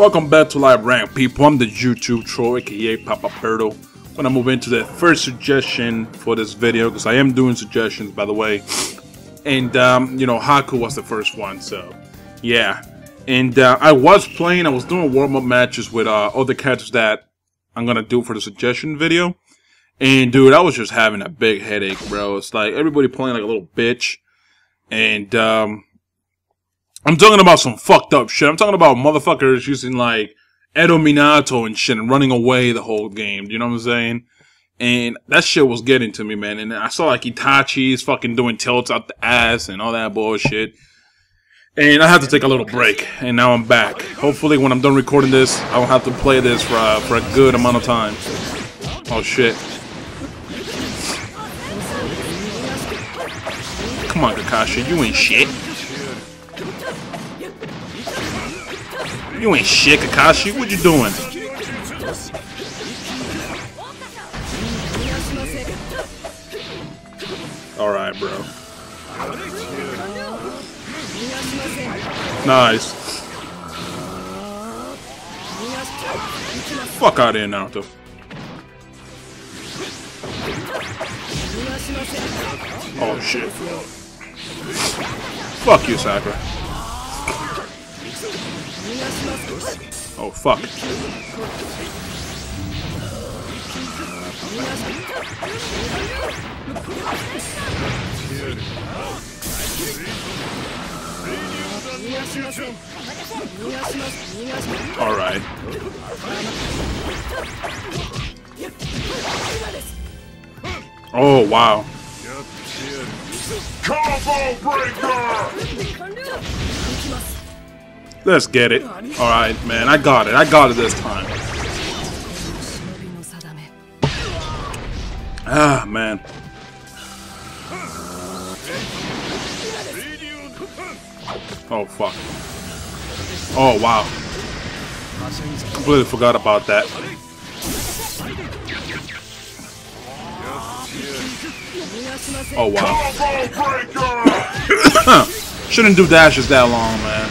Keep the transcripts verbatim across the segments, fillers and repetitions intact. Welcome back to Live Rank, people. I'm the YouTube Troll, aka Papa Berto. I'm gonna move into the first suggestion for this video because I am doing suggestions, by the way. And um, you know, Haku was the first one, so yeah. And uh, I was playing, I was doing warm-up matches with uh, all the characters that I'm gonna do for the suggestion video. And dude, I was just having a big headache, bro. It's like everybody playing like a little bitch. And um, I'm talking about some fucked up shit. I'm talking about motherfuckers using like Edo Minato and shit and running away the whole game. You know what I'm saying? And that shit was getting to me, man. And I saw like Itachi's fucking doing tilts out the ass and all that bullshit. And I had to take a little break. And now I'm back. Hopefully when I'm done recording this, I don't have to play this for, uh, for a good amount of time. Oh shit. Come on, Kakashi, you ain't shit. You ain't shit, Kakashi. What you doing? Alright, bro. Nice. Fuck out of here, Naruto. Oh, shit. Fuck you, Sakura. Oh, fuck. All right. Oh, wow. Combo breaker! Let's get it. Alright, man. I got it. I got it this time. Ah, man. Oh, fuck. Oh, wow. Completely forgot about that. Oh, wow. Shouldn't do dashes that long, man.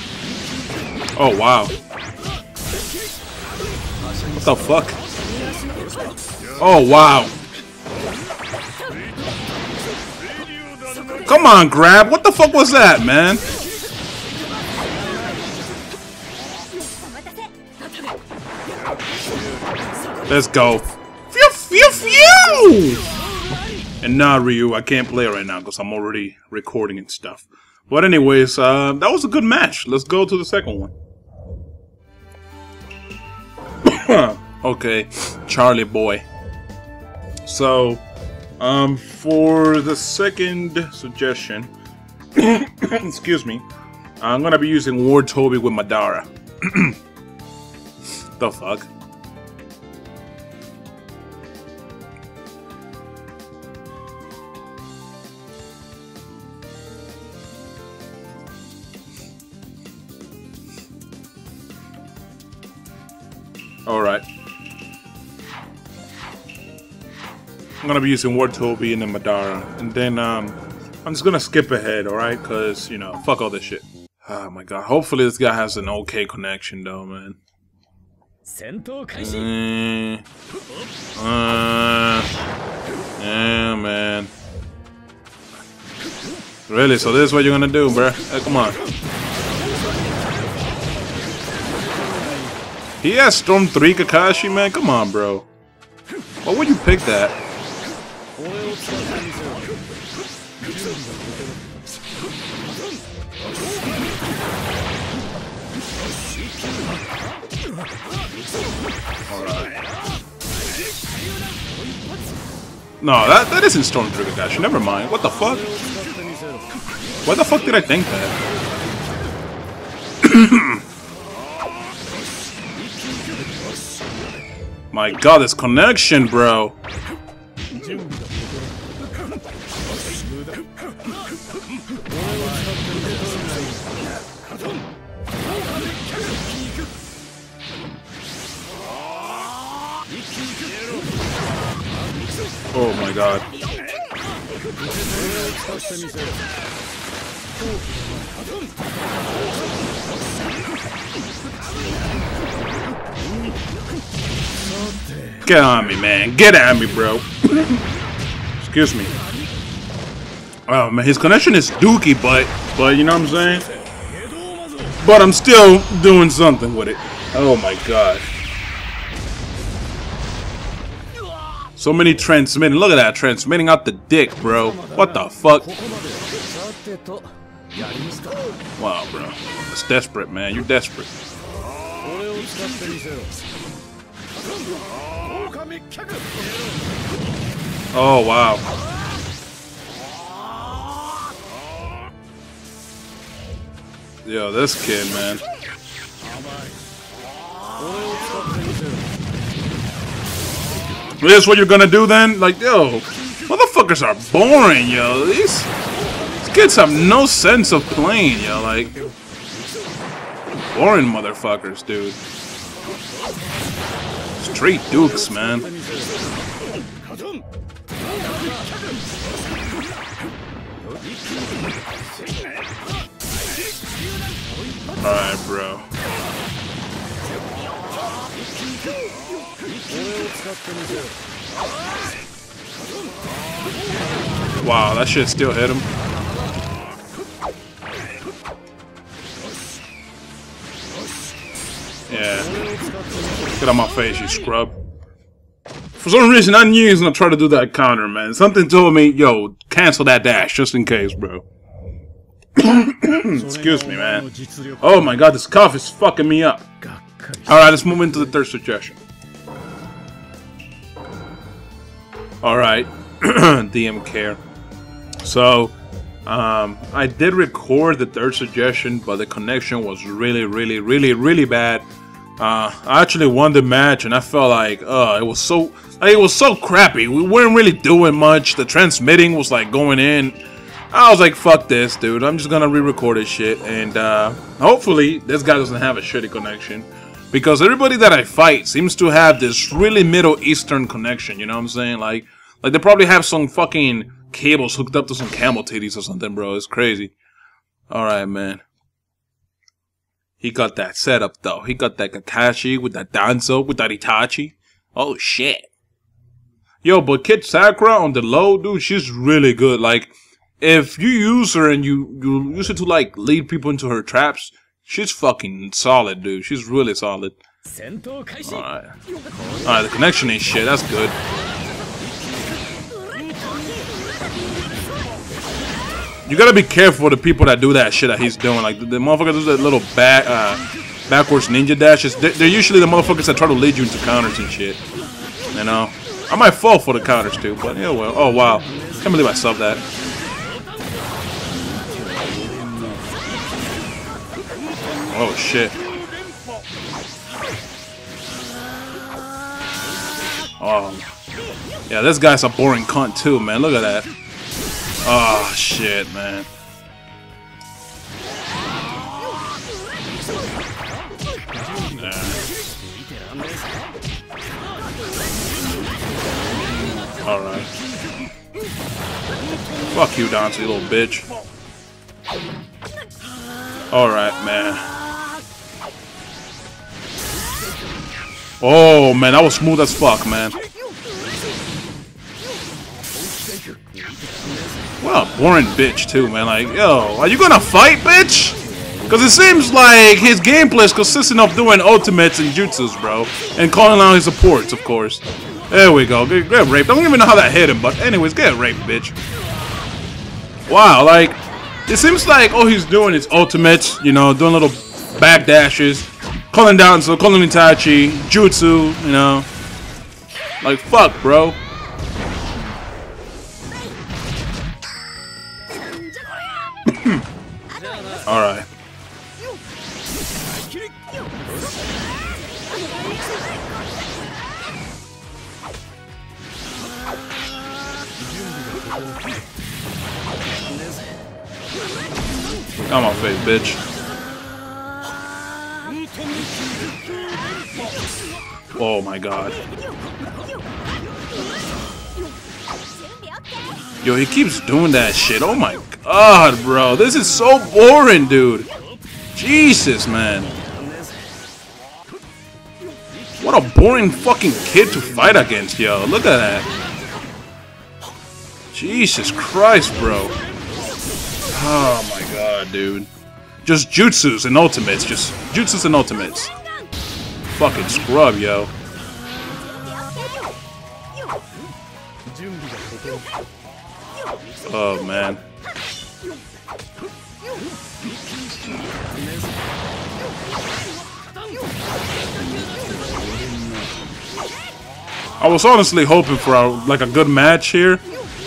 Oh, wow. What the fuck? Oh, wow. Come on, grab. What the fuck was that, man? Let's go. Phew, phew, phew! And nah, Ryu, I can't play right now because I'm already recording and stuff. But anyways, uh, that was a good match. Let's go to the second one. Okay, Charlie boy. So, um, for the second suggestion, excuse me, I'm gonna be using War Tobi with Madara. The fuck? All right. I'm gonna be using War Tobi and then Madara, and then um, I'm just gonna skip ahead, all right? Cause you know, fuck all this shit. Oh my god! Hopefully this guy has an okay connection, though, man. Mm. Uh, yeah, man. Really? So this is what you're gonna do, bruh? Hey, come on. He has Storm three, Kakashi, man. Come on, bro. Why would you pick that? Alright. No, that, that isn't Storm three, Kakashi. Never mind. What the fuck? Why the fuck did I think that? My god, this connection, bro. Oh my god. Get on me, man. Get at me, bro. Excuse me. Oh man, his connection is dookie, but but you know what I'm saying? But I'm still doing something with it. Oh my god. So many transmitting. Look at that, transmitting out the dick, bro. What the fuck? Wow, bro. It's desperate, man. You're desperate. Oh, wow. Yo, this kid, man. Is this what you're gonna do then? Like, yo, motherfuckers are boring, yo. These, these kids have no sense of playing, yo. Like, boring motherfuckers, dude. Straight dukes, man. Alright, bro. Wow, that shit still hit him. Yeah. Get out my face, you scrub. For some reason, I knew he was gonna try to do that counter, man. Something told me, yo, cancel that dash, just in case, bro. Excuse me, man. Oh my god, this cough is fucking me up. Alright, let's move into the third suggestion. Alright, D M care. So, um, I did record the third suggestion, but the connection was really, really, really, really bad. Uh, I actually won the match, and I felt like, uh, it was so, like, it was so crappy. We weren't really doing much. The transmitting was like going in. I was like, fuck this, dude. I'm just gonna re-record this shit, and uh, hopefully this guy doesn't have a shitty connection. Because everybody that I fight seems to have this really Middle Eastern connection, you know what I'm saying? Like, like they probably have some fucking cables hooked up to some camel titties or something, bro. It's crazy. Alright, man. He got that setup, though. He got that Kakashi with that Danzo, with that Itachi. Oh, shit. Yo, but Kit Sakura on the low, dude, she's really good. Like, if you use her and you, you use her to, like, lead people into her traps... She's fucking solid, dude. She's really solid. Alright. Alright, the connection ain't shit. That's good. You gotta be careful with the people that do that shit that he's doing. Like, the, the motherfuckers do that little back, uh, backwards ninja dashes. They're, they're usually the motherfuckers that try to lead you into counters and shit. You know? I might fall for the counters, too, but yeah, well. Oh, wow. Can't believe I subbed that. Oh shit. Oh. Yeah, this guy's a boring cunt too, man. Look at that. Oh shit, man. Nah. Alright. Fuck you, Dancy, little bitch. Alright, man. Oh man, that was smooth as fuck, man. What a boring bitch too, man. Like, yo, are you gonna fight, bitch? Cause it seems like his gameplay is consistent of doing ultimates and jutsus, bro, and calling out his supports, of course. There we go. Get, get raped. I don't even know how that hit him, but anyways, get raped, bitch. Wow, like, it seems like all he's doing is ultimates, you know, doing little back dashes. Calling down, so calling Itachi, jutsu, you know. Like, fuck, bro. Alright. I'm off base, bitch. Oh my god. Yo, he keeps doing that shit. Oh my god, bro. This is so boring, dude. Jesus, man. What a boring fucking kid to fight against, yo. Look at that. Jesus Christ, bro. Oh my god, dude. Just jutsus and ultimates. Just jutsus and ultimates. Fucking scrub, yo. Oh, man. I was honestly hoping for a, like a good match here,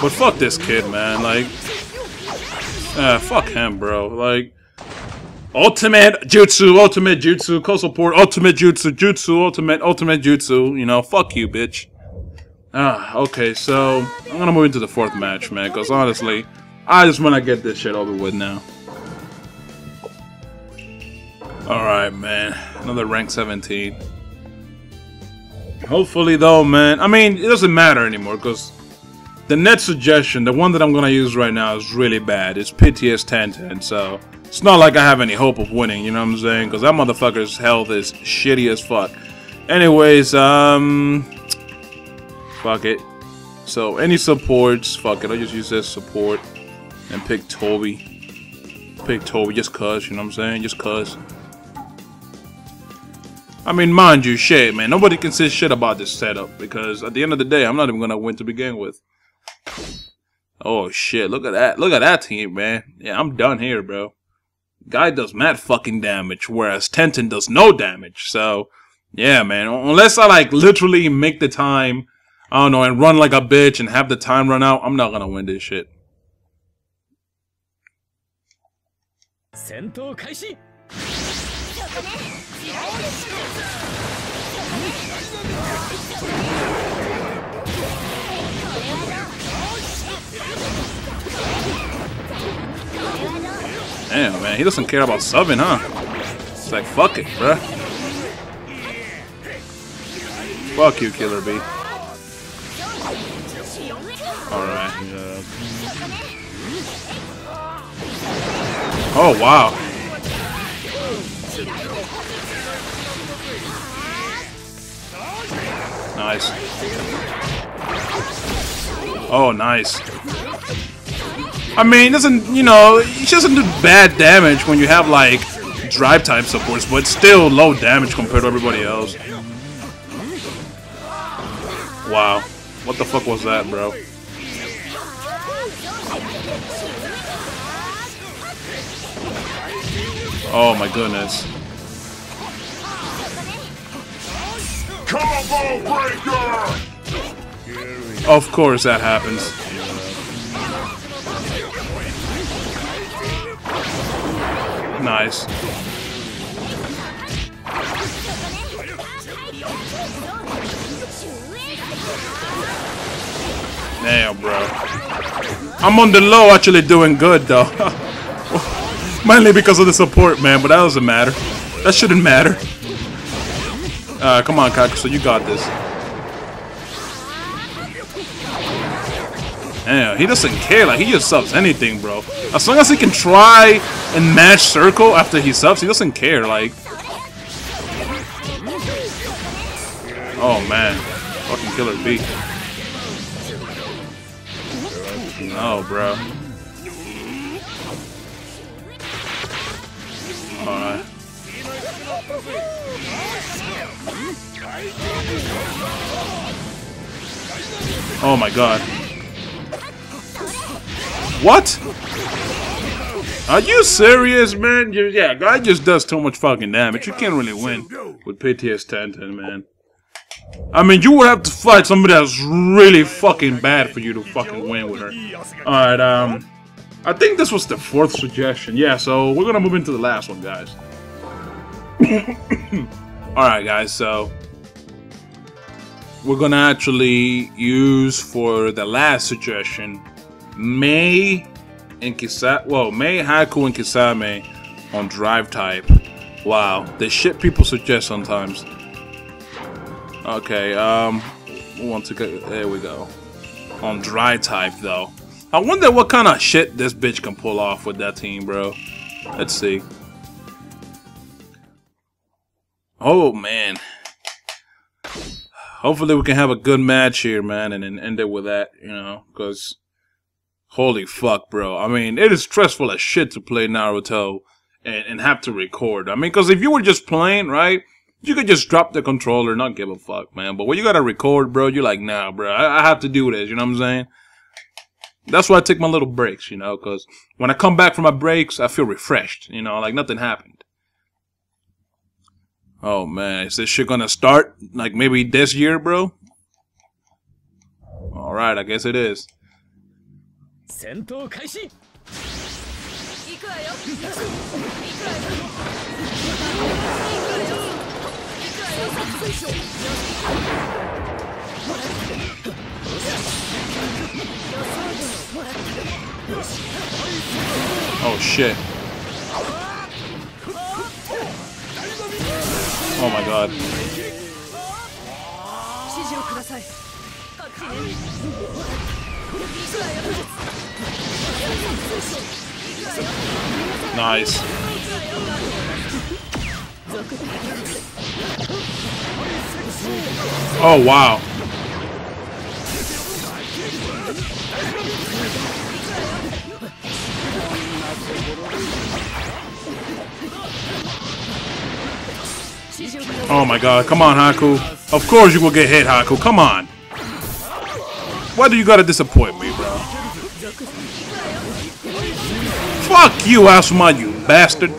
but fuck this kid, man. Like, ah, fuck him, bro. Like, ultimate jutsu, ultimate jutsu, coastal port, ultimate jutsu, jutsu, ultimate, ultimate jutsu. You know, fuck you, bitch. Ah, okay, so I'm gonna move into the fourth match, man, because honestly, I just wanna get this shit over with now. Alright, man, another rank seventeen. Hopefully, though, man, I mean, it doesn't matter anymore, because the next suggestion, the one that I'm gonna use right now, is really bad. It's P T S ten ten, so it's not like I have any hope of winning, you know what I'm saying? Because that motherfucker's health is shitty as fuck. Anyways, um. Fuck it. So any supports, fuck it. I just use this support and pick Tobi. Pick Tobi just cuz, you know what I'm saying? Just cuz. I mean, mind you, shit, man. Nobody can say shit about this setup because at the end of the day, I'm not even gonna win to begin with. Oh shit, look at that. Look at that team, man. Yeah, I'm done here, bro. Guy does mad fucking damage, whereas Tenten does no damage. So yeah, man. Unless I like literally make the time. I don't know, and run like a bitch and have the time run out, I'm not gonna win this shit. Damn, man, he doesn't care about subbing, huh? It's like, fuck it, bruh. Fuck you, Killer B. Alright. Uh, oh, wow. Nice. Oh, nice. I mean, doesn't, you know, it doesn't do bad damage when you have, like, drive type supports, but still low damage compared to everybody else. Wow. What the fuck was that, bro? Oh my goodness. Combo breaker! Of course that happens. Nice. Damn, bro. I'm on the low actually doing good, though. Mainly because of the support, man, but that doesn't matter. That shouldn't matter. Uh, come on, Kakashi, so you got this. Damn, he doesn't care. Like, he just subs anything, bro. As long as he can try and match circle after he subs, he doesn't care, like. Oh, man. Fucking Killer B. No, bro. Alright. Oh my god. What? Are you serious, man? You, yeah, guy just does too much fucking damage. You can't really win with P T S ten ten, man. I mean, you would have to fight somebody that's really fucking bad for you to fucking win with her. Alright, um... I think this was the fourth suggestion. Yeah, so we're gonna move into the last one, guys. Alright guys, so we're gonna actually use for the last suggestion May and Kisame, well, May, Haku, and Kisame on drive type. Wow, the shit people suggest sometimes. Okay, um, we want to go, there we go. On dry type though. I wonder what kind of shit this bitch can pull off with that team, bro. Let's see. Oh man. Hopefully we can have a good match here, man, and then end it with that, you know, because holy fuck, bro. I mean, it is stressful as shit to play Naruto and, and have to record. I mean, because if you were just playing, right, you could just drop the controller, not give a fuck, man. But when you gotta record, bro, you're like, nah, bro, I, I have to do this, you know what I'm saying? That's why I take my little breaks, you know, because when I come back from my breaks, I feel refreshed, you know, like nothing happened. Oh, man, is this shit gonna start, like, maybe this year, bro? Alright, I guess it is. Oh shit. Oh my god. Nice. Oh wow. Oh my god, come on Haku. Of course you will get hit, Haku, come on. Why do you gotta disappoint me, bro? Fuck you, Asma, you bastard.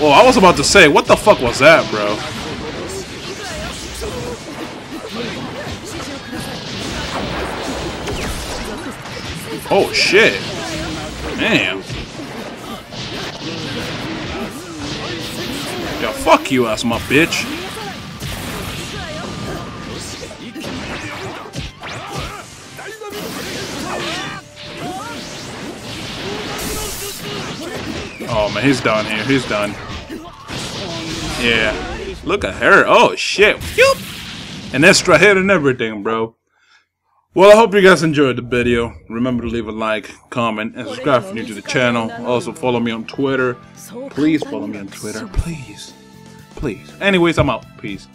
Well, I was about to say, what the fuck was that, bro? Oh shit. Damn. Yeah, fuck you, ass my bitch. Oh man, he's done here. He's done. Yeah. Look at her. Oh shit. Yup. An extra hit and everything, bro. Well, I hope you guys enjoyed the video. Remember to leave a like, comment, and subscribe if you're new to the channel. Also, follow me on Twitter. Please follow me on Twitter. Please. Please. Anyways, I'm out. Peace.